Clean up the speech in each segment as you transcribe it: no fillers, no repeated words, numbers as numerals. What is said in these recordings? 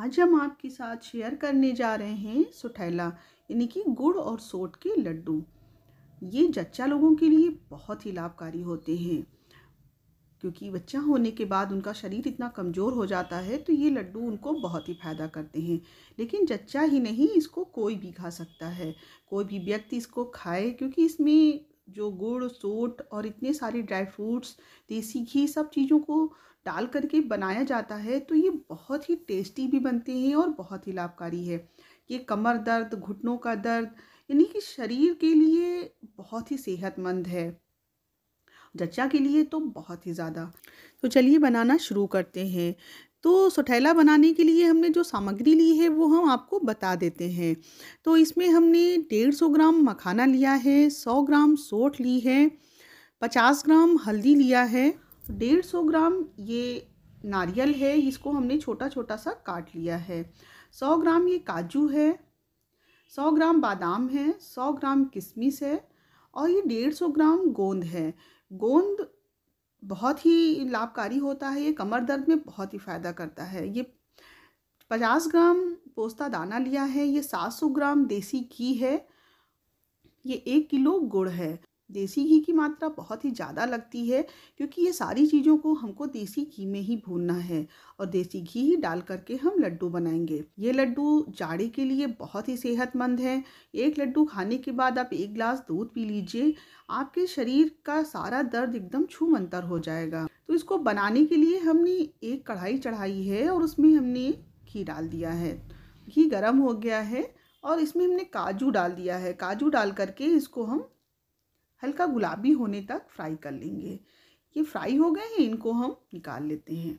आज हम आपके साथ शेयर करने जा रहे हैं सोठैला यानी कि गुड़ और सोठ के लड्डू। ये जच्चा लोगों के लिए बहुत ही लाभकारी होते हैं, क्योंकि बच्चा होने के बाद उनका शरीर इतना कमज़ोर हो जाता है तो ये लड्डू उनको बहुत ही फ़ायदा करते हैं। लेकिन जच्चा ही नहीं, इसको कोई भी खा सकता है, कोई भी व्यक्ति इसको खाए, क्योंकि इसमें जो गुड़ सोठ और इतने सारे ड्राई फ्रूट्स देसी घी सब चीज़ों को डाल करके बनाया जाता है, तो ये बहुत ही टेस्टी भी बनते हैं और बहुत ही लाभकारी है। ये कमर दर्द, घुटनों का दर्द यानी कि शरीर के लिए बहुत ही सेहतमंद है, जच्चा के लिए तो बहुत ही ज़्यादा। तो चलिए बनाना शुरू करते हैं। तो सोठैला बनाने के लिए हमने जो सामग्री ली है वो हम आपको बता देते हैं। तो इसमें हमने 150 ग्राम मखाना लिया है, 100 ग्राम सोठ ली है, 50 ग्राम हल्दी लिया है, 150 ग्राम ये नारियल है, इसको हमने छोटा छोटा सा काट लिया है, 100 ग्राम ये काजू है, 100 ग्राम बादाम है, 100 ग्राम किशमिश है और ये 150 ग्राम गोन्द है। गोंद बहुत ही लाभकारी होता है, ये कमर दर्द में बहुत ही फ़ायदा करता है। ये 50 ग्राम पोस्ता दाना लिया है, ये 700 ग्राम देसी घी है, ये 1 किलो गुड़ है। देसी घी की मात्रा बहुत ही ज़्यादा लगती है, क्योंकि ये सारी चीज़ों को हमको देसी घी में ही भूनना है और देसी घी ही डाल करके हम लड्डू बनाएंगे। ये लड्डू जाड़े के लिए बहुत ही सेहतमंद है। एक लड्डू खाने के बाद आप 1 गिलास दूध पी लीजिए, आपके शरीर का सारा दर्द एकदम छूमंतर हो जाएगा। तो इसको बनाने के लिए हमने एक कढ़ाई चढ़ाई है और उसमें हमने घी डाल दिया है, घी गर्म हो गया है और इसमें हमने काजू डाल दिया है। काजू डाल करके इसको हम हल्का गुलाबी होने तक फ्राई कर लेंगे। ये फ्राई हो गए हैं, इनको हम निकाल लेते हैं,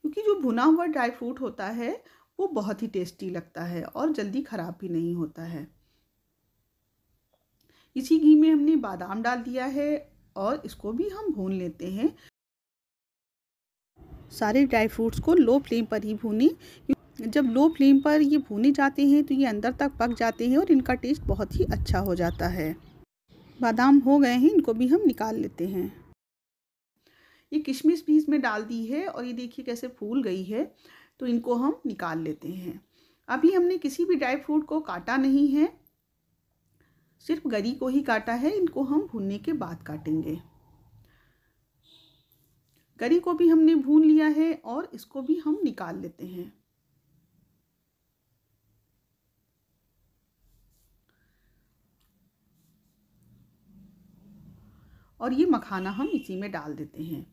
क्योंकि जो भुना हुआ ड्राई फ्रूट होता है वो बहुत ही टेस्टी लगता है और जल्दी ख़राब भी नहीं होता है। इसी घी में हमने बादाम डाल दिया है और इसको भी हम भून लेते हैं। सारे ड्राई फ्रूट्स को लो फ्लेम पर ही भूनें। जब लो फ्लेम पर ये भुने जाते हैं तो ये अंदर तक पक जाते हैं और इनका टेस्ट बहुत ही अच्छा हो जाता है। बादाम हो गए हैं, इनको भी हम निकाल लेते हैं। ये किशमिश भी इसमें डाल दी है और ये देखिए कैसे फूल गई है, तो इनको हम निकाल लेते हैं। अभी हमने किसी भी ड्राई फ्रूट को काटा नहीं है, सिर्फ गरी को ही काटा है, इनको हम भूनने के बाद काटेंगे। गरी को भी हमने भून लिया है और इसको भी हम निकाल लेते हैं। और ये मखाना हम इसी में डाल देते हैं।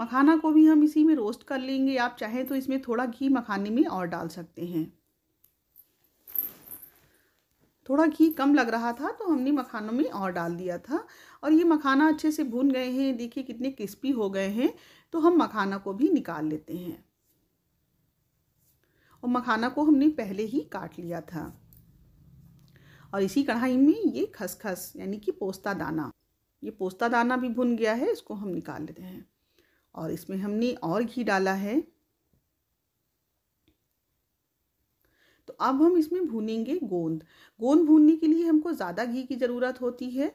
मखाना को भी हम इसी में रोस्ट कर लेंगे। आप चाहें तो इसमें थोड़ा घी मखाने में और डाल सकते हैं। थोड़ा घी कम लग रहा था तो हमने मखानों में और डाल दिया था। और ये मखाना अच्छे से भून गए हैं, देखिए कितने क्रिस्पी हो गए हैं। तो हम मखाना को भी निकाल लेते हैं। और मखाना को हमने पहले ही काट लिया था। और इसी कढ़ाई में ये खसखस यानी कि पोस्ता दाना, ये पोस्ता दाना भी भुन गया है, इसको हम निकाल लेते हैं। और इसमें हमने और घी डाला है। तो अब हम इसमें भूनेंगे गोंद। गोंद भूनने के लिए हमको ज़्यादा घी की ज़रूरत होती है।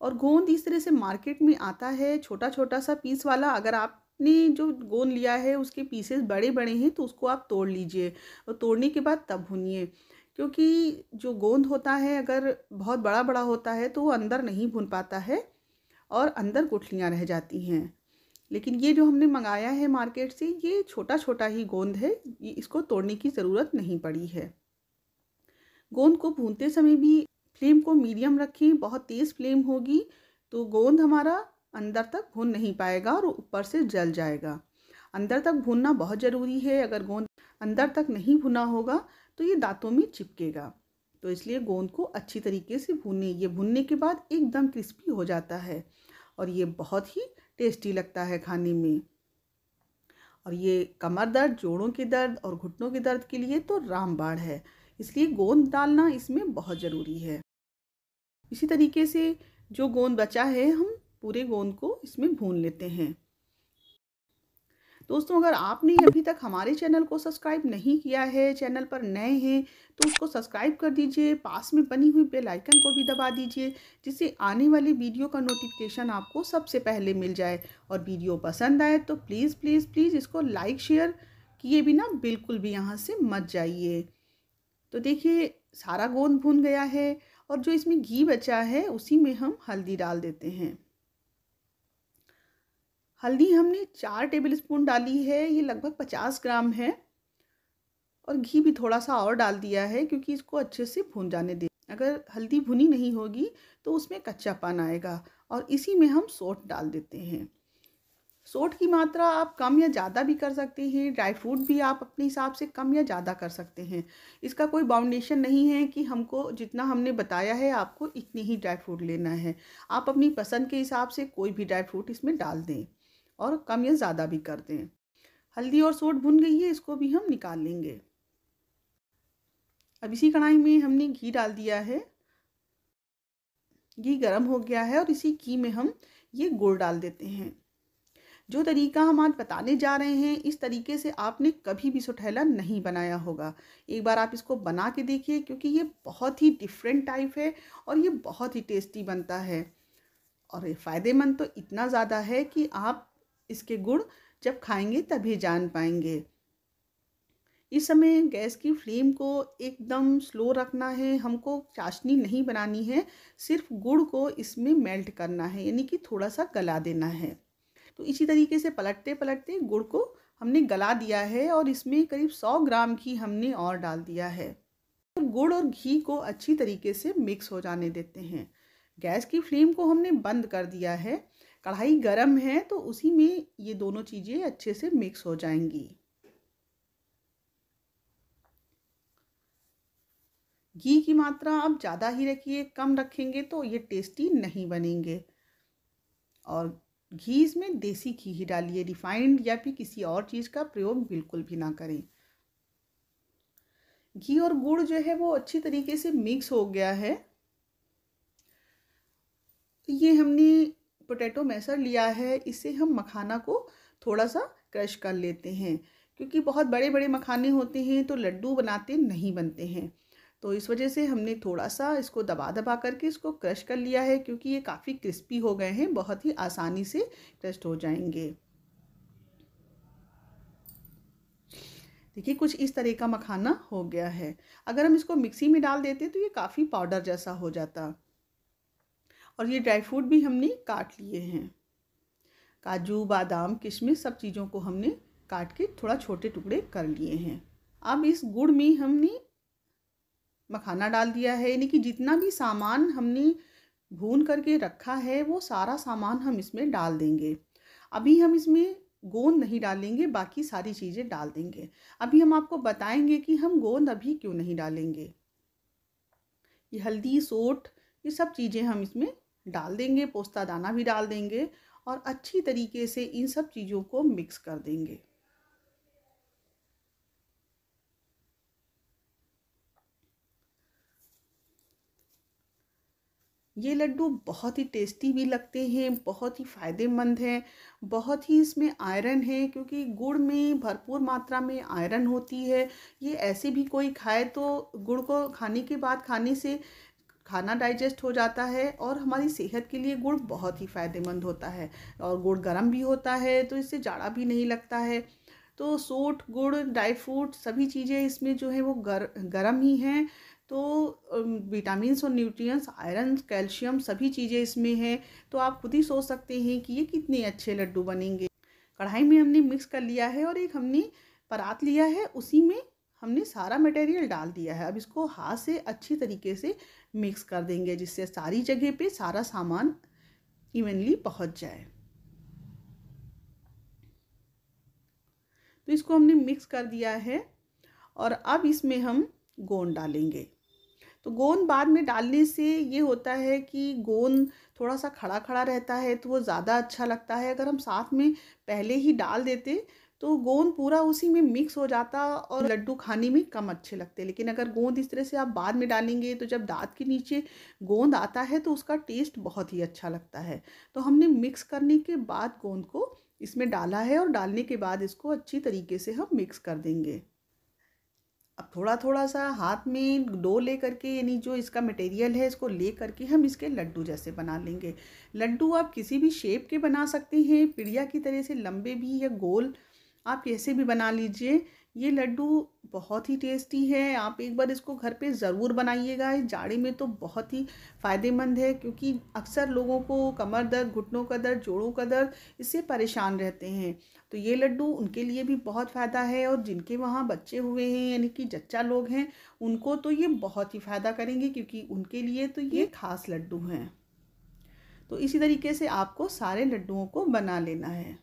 और गोंद इस तरह से मार्केट में आता है छोटा छोटा सा पीस वाला। अगर आप ने जो गोंद लिया है उसके पीसेस बड़े बड़े हैं तो उसको आप तोड़ लीजिए और तोड़ने के बाद तब भूनिए, क्योंकि जो गोंद होता है अगर बहुत बड़ा बड़ा होता है तो वो अंदर नहीं भुन पाता है और अंदर गुठलियाँ रह जाती हैं। लेकिन ये जो हमने मंगाया है मार्केट से ये छोटा छोटा ही गोंद है, इसको तोड़ने की ज़रूरत नहीं पड़ी है। गोंद को भूनते समय भी फ्लेम को मीडियम रखें, बहुत तेज़ फ्लेम होगी तो गोंद हमारा अंदर तक भुन नहीं पाएगा और ऊपर से जल जाएगा। अंदर तक भुनना बहुत ज़रूरी है। अगर गोंद अंदर तक नहीं भुना होगा तो ये दांतों में चिपकेगा, तो इसलिए गोंद को अच्छी तरीके से भुने। ये भुनने के बाद एकदम क्रिस्पी हो जाता है और ये बहुत ही टेस्टी लगता है खाने में। और ये कमर दर्द, जोड़ों के दर्द और घुटनों के दर्द के लिए तो रामबाण है, इसलिए गोंद डालना इसमें बहुत ज़रूरी है। इसी तरीके से जो गोंद बचा है हम पूरे गोंद को इसमें भून लेते हैं। दोस्तों अगर आपने अभी तक हमारे चैनल को सब्सक्राइब नहीं किया है, चैनल पर नए हैं तो उसको सब्सक्राइब कर दीजिए, पास में बनी हुई बेल आइकन को भी दबा दीजिए जिससे आने वाली वीडियो का नोटिफिकेशन आपको सबसे पहले मिल जाए। और वीडियो पसंद आए तो प्लीज़ प्लीज़ प्लीज़ इसको लाइक शेयर किए बिना बिल्कुल भी यहाँ से मत जाइए। तो देखिए सारा गोंद भून गया है और जो इसमें घी बचा है उसी में हम हल्दी डाल देते हैं। हल्दी हमने 4 टेबलस्पून डाली है, ये लगभग 50 ग्राम है। और घी भी थोड़ा सा और डाल दिया है क्योंकि इसको अच्छे से भून जाने दें। अगर हल्दी भुनी नहीं होगी तो उसमें कच्चापन आएगा। और इसी में हम सोठ डाल देते हैं। सोठ की मात्रा आप कम या ज़्यादा भी कर सकते हैं, ड्राई फ्रूट भी आप अपने हिसाब से कम या ज़्यादा कर सकते हैं। इसका कोई बाउंडेशन नहीं है कि हमको जितना हमने बताया है आपको इतनी ही ड्राई फ्रूट लेना है। आप अपनी पसंद के हिसाब से कोई भी ड्राई फ्रूट इसमें डाल दें और कम या ज़्यादा भी कर दें। हल्दी और सोठ भुन गई है, इसको भी हम निकाल लेंगे। अब इसी कढ़ाई में हमने घी डाल दिया है, घी गर्म हो गया है और इसी घी में हम ये गुड़ डाल देते हैं। जो तरीका हम आज बताने जा रहे हैं इस तरीके से आपने कभी भी सोठैला नहीं बनाया होगा। एक बार आप इसको बना के देखिए क्योंकि ये बहुत ही डिफरेंट टाइप है और ये बहुत ही टेस्टी बनता है। और ये फ़ायदेमंद तो इतना ज़्यादा है कि आप इसके गुड़ जब खाएंगे तभी जान पाएंगे। इस समय गैस की फ्लेम को एकदम स्लो रखना है, हमको चाशनी नहीं बनानी है, सिर्फ गुड़ को इसमें मेल्ट करना है यानी कि थोड़ा सा गला देना है। तो इसी तरीके से पलटते पलटते गुड़ को हमने गला दिया है और इसमें करीब 100 ग्राम घी हमने और डाल दिया है। गुड़ और घी को अच्छी तरीके से मिक्स हो जाने देते हैं। गैस की फ्लेम को हमने बंद कर दिया है, कढ़ाई गर्म है तो उसी में ये दोनों चीज़ें अच्छे से मिक्स हो जाएंगी। घी की मात्रा आप ज़्यादा ही रखिए, कम रखेंगे तो ये टेस्टी नहीं बनेंगे। और घी इसमें देसी घी ही डालिए, रिफाइंड या फिर किसी और चीज़ का प्रयोग बिल्कुल भी ना करें। घी और गुड़ जो है वो अच्छी तरीके से मिक्स हो गया है। ये हमने पोटैटो मैशर लिया है, इससे हम मखाना को थोड़ा सा क्रश कर लेते हैं क्योंकि बहुत बड़े बड़े मखाने होते हैं तो लड्डू बनाते नहीं बनते हैं। तो इस वजह से हमने थोड़ा सा इसको दबा दबा करके इसको क्रश कर लिया है क्योंकि ये काफ़ी क्रिस्पी हो गए हैं, बहुत ही आसानी से क्रश हो जाएंगे। देखिए कुछ इस तरह का मखाना हो गया है। अगर हम इसको मिक्सी में डाल देते तो ये काफ़ी पाउडर जैसा हो जाता। और ये ड्राई फ्रूट भी हमने काट लिए हैं, काजू बादाम किशमिश सब चीज़ों को हमने काट के थोड़ा छोटे टुकड़े कर लिए हैं। अब इस गुड़ में हमने मखाना डाल दिया है यानी कि जितना भी सामान हमने भून करके रखा है वो सारा सामान हम इसमें डाल देंगे। अभी हम इसमें गोंद नहीं डालेंगे, बाकी सारी चीज़ें डाल देंगे। अभी हम आपको बताएंगे कि हम गोंद अभी क्यों नहीं डालेंगे। ये हल्दी सोठ ये सब चीज़ें हम इसमें डाल देंगे, पोस्ता दाना भी डाल देंगे और अच्छी तरीके से इन सब चीज़ों को मिक्स कर देंगे। ये लड्डू बहुत ही टेस्टी भी लगते हैं, बहुत ही फ़ायदेमंद हैं, बहुत ही इसमें आयरन है क्योंकि गुड़ में भरपूर मात्रा में आयरन होती है। ये ऐसे भी कोई खाए तो गुड़ को खाने के बाद खाने से खाना डाइजेस्ट हो जाता है और हमारी सेहत के लिए गुड़ बहुत ही फ़ायदेमंद होता है। और गुड़ गर्म भी होता है तो इससे जाड़ा भी नहीं लगता है। तो सोठ गुड़ ड्राई फ्रूट सभी चीज़ें इसमें जो है वो गर्म ही हैं। तो विटामिन्स और न्यूट्रिएंट्स आयरन कैल्शियम सभी चीज़ें इसमें हैं। तो आप खुद ही सोच सकते हैं कि ये कितने अच्छे लड्डू बनेंगे। कढ़ाई में हमने मिक्स कर लिया है और एक हमने परात लिया है, उसी में हमने सारा मटेरियल डाल दिया है। अब इसको हाथ से अच्छी तरीके से मिक्स कर देंगे जिससे सारी जगह पे सारा सामान इवनली पहुँच जाए। तो इसको हमने मिक्स कर दिया है और अब इसमें हम गोंद डालेंगे। तो गोंद बाद में डालने से ये होता है कि गोंद थोड़ा सा खड़ा खड़ा रहता है तो वो ज़्यादा अच्छा लगता है। अगर हम साथ में पहले ही डाल देते तो गोंद पूरा उसी में मिक्स हो जाता और लड्डू खाने में कम अच्छे लगते। लेकिन अगर गोंद इस तरह से आप बाद में डालेंगे तो जब दांत के नीचे गोंद आता है तो उसका टेस्ट बहुत ही अच्छा लगता है। तो हमने मिक्स करने के बाद गोंद को इसमें डाला है और डालने के बाद इसको अच्छी तरीके से हम मिक्स कर देंगे। अब थोड़ा थोड़ा सा हाथ में डो ले करके यानी जो इसका मटेरियल है इसको ले करके हम इसके लड्डू जैसे बना लेंगे। लड्डू आप किसी भी शेप के बना सकते हैं, पिड़िया की तरह से लंबे भी या गोल, आप कैसे भी बना लीजिए। ये लड्डू बहुत ही टेस्टी है, आप एक बार इसको घर पे ज़रूर बनाइएगा। इस जाड़े में तो बहुत ही फ़ायदेमंद है, क्योंकि अक्सर लोगों को कमर दर्द, घुटनों का दर्द, जोड़ों का दर्द इससे परेशान रहते हैं, तो ये लड्डू उनके लिए भी बहुत फ़ायदा है। और जिनके वहाँ बच्चे हुए हैं यानी कि जच्चा लोग हैं, उनको तो ये बहुत ही फ़ायदा करेंगे, क्योंकि उनके लिए तो ये खास लड्डू हैं। तो इसी तरीके से आपको सारे लड्डुओं को बना लेना है।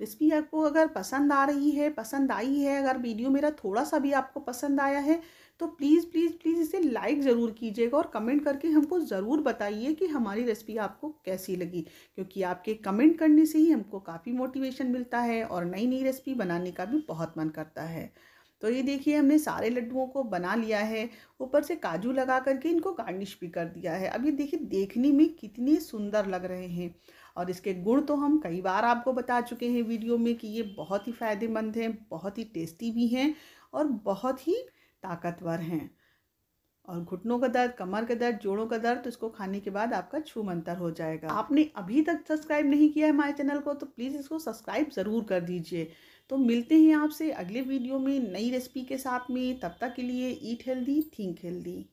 रेसिपी आपको अगर पसंद आ रही है, पसंद आई है, अगर वीडियो मेरा थोड़ा सा भी आपको पसंद आया है तो प्लीज़ प्लीज़ प्लीज़ इसे लाइक ज़रूर कीजिएगा और कमेंट करके हमको ज़रूर बताइए कि हमारी रेसिपी आपको कैसी लगी, क्योंकि आपके कमेंट करने से ही हमको काफ़ी मोटिवेशन मिलता है और नई नई रेसिपी बनाने का भी बहुत मन करता है। तो ये देखिए हमने सारे लड्डुओं को बना लिया है, ऊपर से काजू लगा करके इनको गार्निश भी कर दिया है। अब ये देखिए देखने में कितने सुंदर लग रहे हैं, और इसके गुण तो हम कई बार आपको बता चुके हैं वीडियो में कि ये बहुत ही फ़ायदेमंद हैं, बहुत ही टेस्टी भी हैं और बहुत ही ताकतवर हैं। और घुटनों का दर्द, कमर का दर्द, जोड़ों का दर्द, तो इसको खाने के बाद आपका छूमंतर हो जाएगा। आपने अभी तक सब्सक्राइब नहीं किया है हमारे चैनल को तो प्लीज़ इसको सब्सक्राइब ज़रूर कर दीजिए। तो मिलते हैं आपसे अगले वीडियो में नई रेसिपी के साथ में, तब तक के लिए ईट हेल्दी, थिंक हेल्दी।